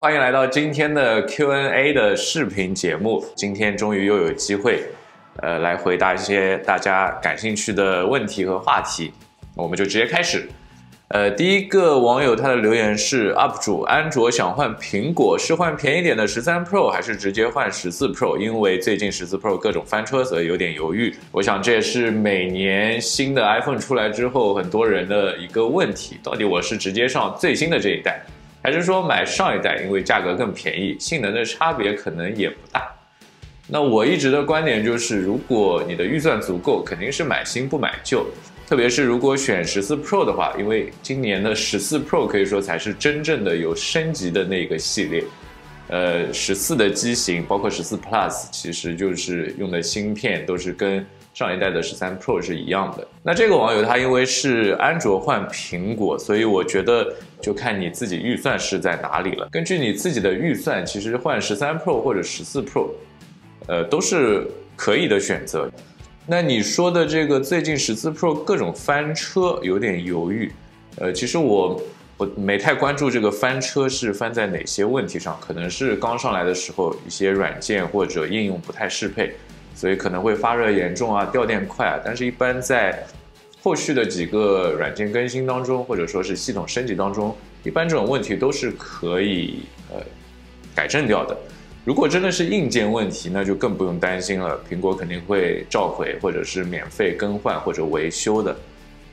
欢迎来到今天的 Q&A 的视频节目。今天终于又有机会，来回答一些大家感兴趣的问题和话题。我们就直接开始。第一个网友他的留言是 ：UP 主安卓想换苹果，是换便宜点的13 Pro， 还是直接换14 Pro？ 因为最近14 Pro 各种翻车，所以有点犹豫。我想这也是每年新的 iPhone 出来之后，很多人的一个问题：到底我是直接上最新的这一代？ 还是说买上一代，因为价格更便宜，性能的差别可能也不大。那我一直的观点就是，如果你的预算足够，肯定是买新不买旧。特别是如果选14 Pro 的话，因为今年的14 Pro 可以说才是真正的有升级的那个系列。14的机型，包括14 Plus， 其实就是用的芯片都是跟 上一代的13 Pro 是一样的。那这个网友他因为是安卓换苹果，所以我觉得就看你自己预算是在哪里了。根据你自己的预算，其实换13 Pro 或者14 Pro， 都是可以的选择。那你说的这个最近14 Pro 各种翻车，有点犹豫。其实我没太关注这个翻车是翻在哪些问题上，可能是刚上来的时候一些软件或者应用不太适配， 所以可能会发热严重啊，掉电快啊，但是一般在后续的几个软件更新当中，或者说是系统升级当中，一般这种问题都是可以改正掉的。如果真的是硬件问题，那就更不用担心了，苹果肯定会召回或者是免费更换或者维修的。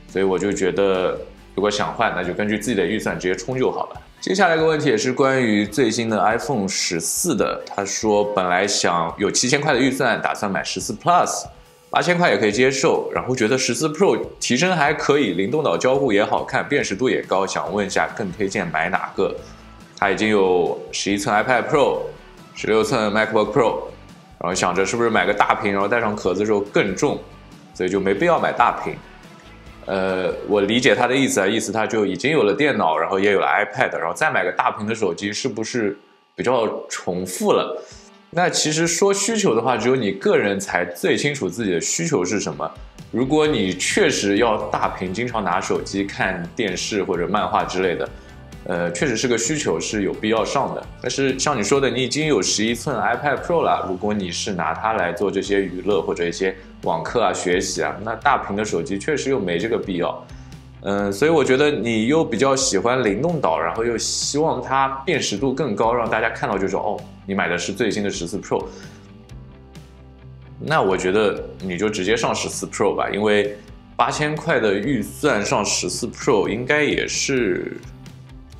所以我就觉得，如果想换，那就根据自己的预算直接冲就好了。 接下来一个问题也是关于最新的 iPhone 14的，他说本来想有7000块的预算，打算买14 Plus， 8000块也可以接受，然后觉得14 Pro 提升还可以，灵动岛交互也好看，辨识度也高，想问一下更推荐买哪个？他已经有11寸 iPad Pro、16寸 MacBook Pro， 然后想着是不是买个大屏，然后戴上壳子之后更重，所以就没必要买大屏。 我理解他的意思啊，意思他就已经有了电脑，然后也有了 iPad， 然后再买个大屏的手机，是不是比较重复了？那其实说需求的话，只有你个人才最清楚自己的需求是什么。如果你确实要大屏，经常拿手机看电视或者漫画之类的，确实是个需求，是有必要上的。但是像你说的，你已经有11寸 iPad Pro 了，如果你是拿它来做这些娱乐或者一些 网课啊，学习啊，那大屏的手机确实又没这个必要，所以我觉得你又比较喜欢灵动岛，然后又希望它辨识度更高，让大家看到就说哦，你买的是最新的14 Pro， 那我觉得你就直接上14 Pro 吧，因为8000块的预算上14 Pro 应该也是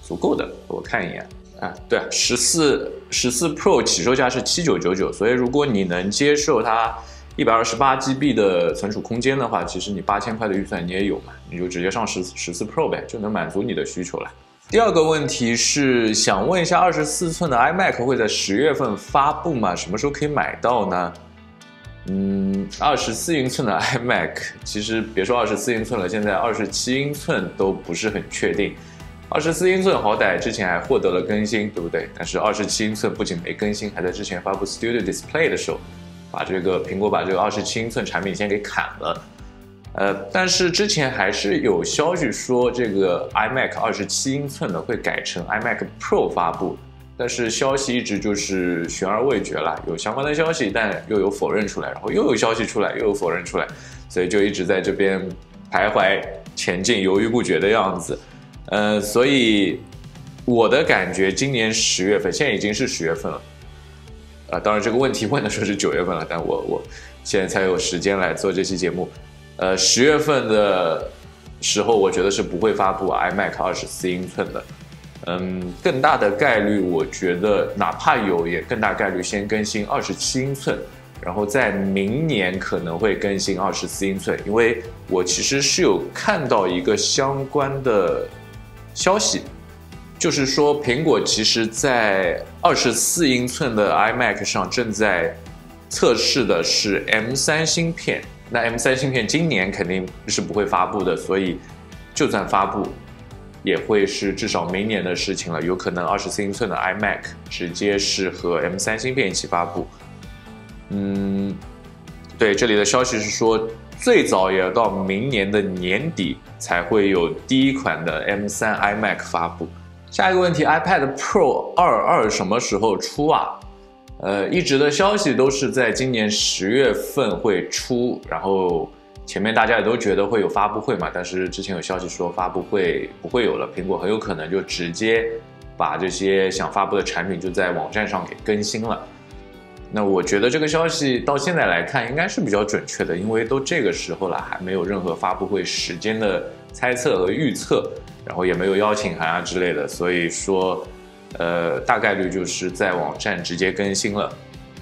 足够的，我看一眼。 啊，对啊，14 Pro 起售价是7999，所以如果你能接受它 128GB 的存储空间的话，其实你8000块的预算你也有嘛，你就直接上14 Pro 呗，就能满足你的需求了。第二个问题是想问一下，24寸的 iMac 会在10月份发布吗？什么时候可以买到呢？24英寸的 iMac， 其实别说24英寸了，现在27英寸都不是很确定。 24英寸好歹之前还获得了更新，对不对？但是27英寸不仅没更新，还在之前发布 Studio Display 的时候，苹果把这个27英寸产品线给砍了。但是之前还是有消息说，这个 iMac 27英寸的会改成 iMac Pro 发布，但是消息一直就是悬而未决啦。有相关的消息，但又有否认出来，然后又有消息出来，又有否认出来，所以就一直在这边徘徊前进、犹豫不决的样子。 所以我的感觉，今年10月份，现在已经是10月份了，当然这个问题问的时候是9月份了，但我现在才有时间来做这期节目。10月份的时候，我觉得是不会发布 iMac 24英寸的，更大的概率，我觉得哪怕有，也更大概率先更新27英寸。 然后在明年可能会更新24英寸，因为我其实是有看到一个相关的消息，就是说苹果其实在24英寸的 iMac 上正在测试的是 M3 芯片。那 M3 芯片今年肯定是不会发布的，所以就算发布，也会是至少明年的事情了。有可能24英寸的 iMac 直接是和 M3 芯片一起发布。 对，这里的消息是说，最早也要到明年的年底才会有第一款的 M3 iMac 发布，下一个问题 ，iPad Pro 22什么时候出啊？一直的消息都是在今年10月份会出，然后前面大家也都觉得会有发布会嘛，但是之前有消息说发布会不会有了，苹果很有可能就直接把这些想发布的产品就在网站上给更新了。 那我觉得这个消息到现在来看应该是比较准确的，因为都这个时候了，还没有任何发布会时间的猜测和预测，然后也没有邀请函啊之类的，所以说，大概率就是在网站直接更新了。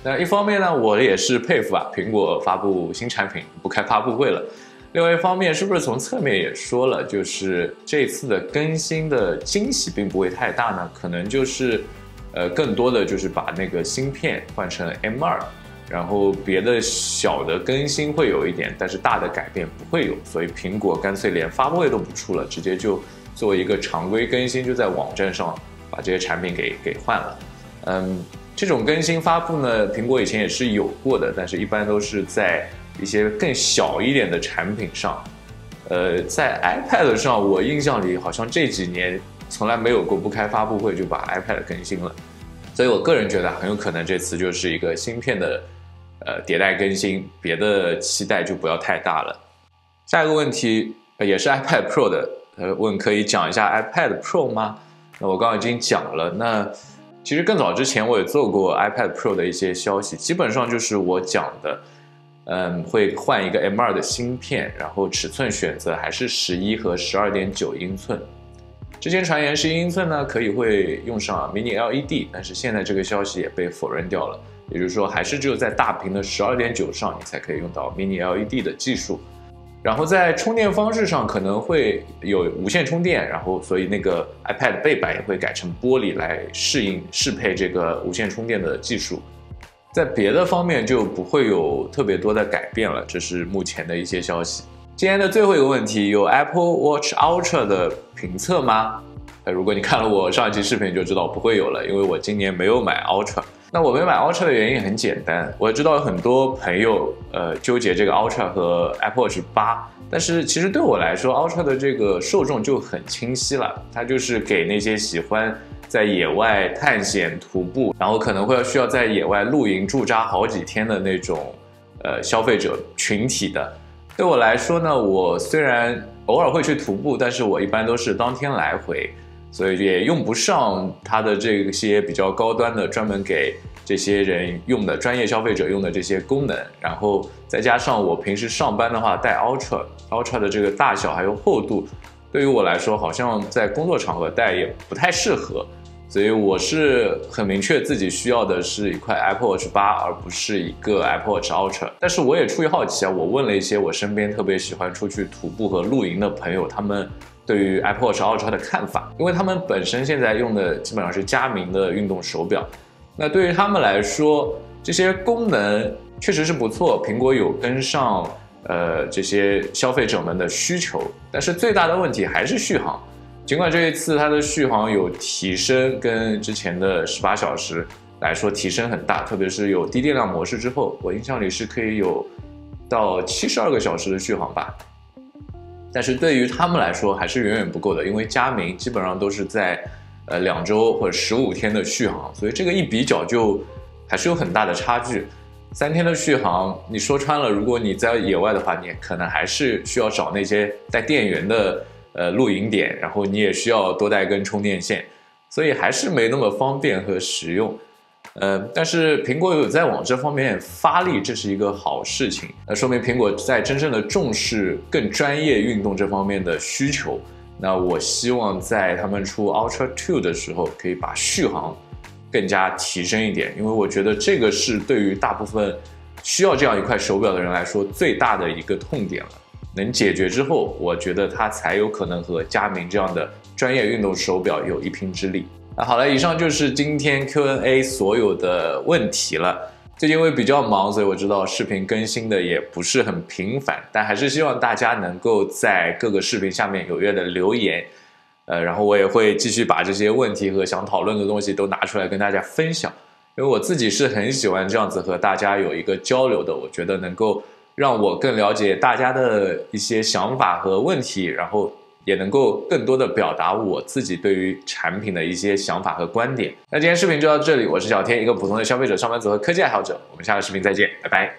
那一方面呢，我也是佩服啊，苹果发布新产品不开发布会了；另外一方面，是不是从侧面也说了，就是这次的更新的惊喜并不会太大呢？可能就是。 更多的就是把那个芯片换成 M2， 然后别的小的更新会有一点，但是大的改变不会有，所以苹果干脆连发布会都不出了，直接就做一个常规更新，就在网站上把这些产品给换了。这种更新发布呢，苹果以前也是有过的，但是一般都是在一些更小一点的产品上。在 iPad 上，我印象里好像这几年。 从来没有过不开发布会就把 iPad 更新了，所以我个人觉得很有可能这次就是一个芯片的迭代更新，别的期待就不要太大了。下一个问题也是 iPad Pro 的，问可以讲一下 iPad Pro 吗？那我刚刚已经讲了，那其实更早之前我也做过 iPad Pro 的一些消息，基本上就是我讲的，会换一个 M2 的芯片，然后尺寸选择还是11和 12.9 英寸。 之前传言11英寸呢，可以会用上 mini LED， 但是现在这个消息也被否认掉了。也就是说，还是只有在大屏的 12.9 上，你才可以用到 mini LED 的技术。然后在充电方式上，可能会有无线充电，然后所以那个 iPad 背板也会改成玻璃来适配这个无线充电的技术。在别的方面就不会有特别多的改变了，这是目前的一些消息。 今天的最后一个问题，有 Apple Watch Ultra 的评测吗？如果你看了我上一期视频就知道不会有了，因为我今年没有买 Ultra。那我没买 Ultra 的原因很简单，我知道有很多朋友纠结这个 Ultra 和 Apple Watch 8， 但是其实对我来说 ，Ultra 的这个受众就很清晰了，它就是给那些喜欢在野外探险、徒步，然后可能会需要在野外露营驻扎好几天的那种消费者群体的。 对我来说呢，我虽然偶尔会去徒步，但是我一般都是当天来回，所以也用不上它的这些比较高端的、专门给这些人用的、专业消费者用的这些功能。然后再加上我平时上班的话带 Ultra 的这个大小还有厚度，对于我来说好像在工作场合带也不太适合，所以我是很明确自己需要的是一块 Apple Watch 8， 而不是一个 Apple Watch Ultra。但是我也出于好奇啊，我问了一些我身边特别喜欢出去徒步和露营的朋友，他们对于 Apple Watch Ultra 的看法，因为他们本身现在用的基本上是佳明的运动手表。那对于他们来说，这些功能确实是不错，苹果有跟上这些消费者们的需求，但是最大的问题还是续航。 尽管这一次它的续航有提升，跟之前的18小时来说提升很大，特别是有低电量模式之后，我印象里是可以有到72个小时的续航吧。但是对于他们来说还是远远不够的，因为佳明基本上都是在2周或者15天的续航，所以这个一比较就还是有很大的差距。3天的续航，你说穿了，如果你在野外的话，你可能还是需要找那些带电源的。 露营点，然后你也需要多带一根充电线，所以还是没那么方便和实用。但是苹果有在往这方面发力，这是一个好事情。说明苹果在真正的重视更专业运动这方面的需求。那我希望在他们出 Ultra 2 的时候，可以把续航更加提升一点，因为我觉得这个是对于大部分需要这样一块手表的人来说最大的一个痛点了。 能解决之后，我觉得它才有可能和佳明这样的专业运动手表有一拼之力。那好了，以上就是今天 Q&A 所有的问题了。最近因为比较忙，所以我知道视频更新的也不是很频繁，但还是希望大家能够在各个视频下面踊跃的留言。然后我也会继续把这些问题和想讨论的东西都拿出来跟大家分享，因为我自己是很喜欢这样子和大家有一个交流的，我觉得能够。 让我更了解大家的一些想法和问题，然后也能够更多的表达我自己对于产品的一些想法和观点。那今天视频就到这里，我是小天，一个普通的消费者、上班族和科技爱好者。我们下个视频再见，拜拜。